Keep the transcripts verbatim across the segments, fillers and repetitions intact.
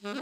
You.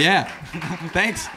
Yeah. Thanks.